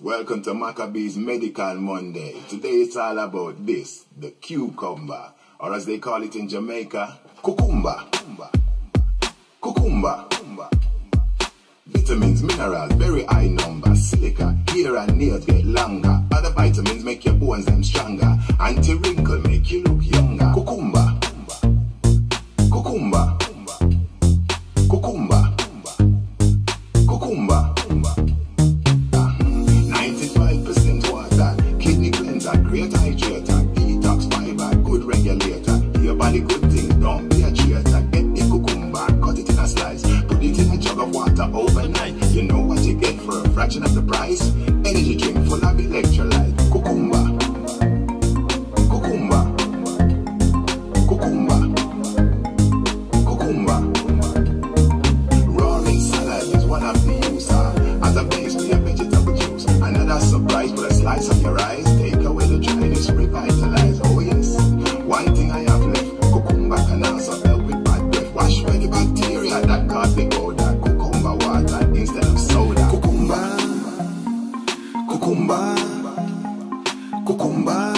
Welcome to Maccabee's Medical Monday. Today it's all about this, the cucumber, or as they call it in Jamaica, cucumba. Cucumba. Vitamins, minerals, very high number. Silica, hair and nails get longer. Other vitamins make your bones them stronger. Anti-wrinkle make you look younger. Cucumba. Cucumba. Cucumba. Cucumba. 95% water. Kidney cleanser, great hydrator. Detox fiber, good regulator. Your body good thing, don't be a traitor. Get the cucumba, cut it in a slice. Put it in a jug of water overnight. You know what you get for a fraction of the price? Energy drink full of electrolyte. Cucumba. Cucumba. Cucumba. Cucumba. Raw in salad is one of the uses. As a base to your vegetable juice. Another surprise with a slice of your eyes. Take away the dryness, revitalize. Oh yes. One thing I have left. Cucumba can also help with bad breath. Wash away the bacteria that causes the Cucumba, cucumba, cucumba.